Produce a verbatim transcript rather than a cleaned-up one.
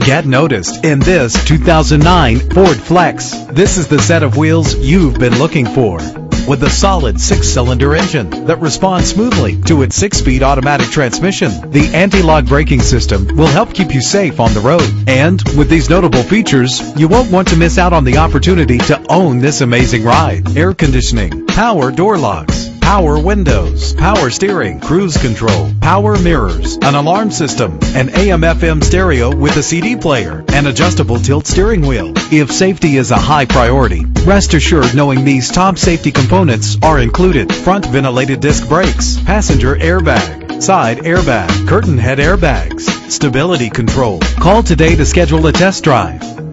Get noticed in this two thousand nine Ford Flex. This is the set of wheels you've been looking for, with a solid six-cylinder engine that responds smoothly to its six-speed automatic transmission. The anti-lock braking system will help keep you safe on the road. And with these notable features, you won't want to miss out on the opportunity to own this amazing ride. Air conditioning, power door locks, power windows, power steering, cruise control, power mirrors, an alarm system, an A M F M stereo with a C D player, an adjustable tilt steering wheel. If safety is a high priority, rest assured knowing these top safety components are included: front ventilated disc brakes, passenger airbag, side airbag, curtain head airbags, stability control. Call today to schedule a test drive.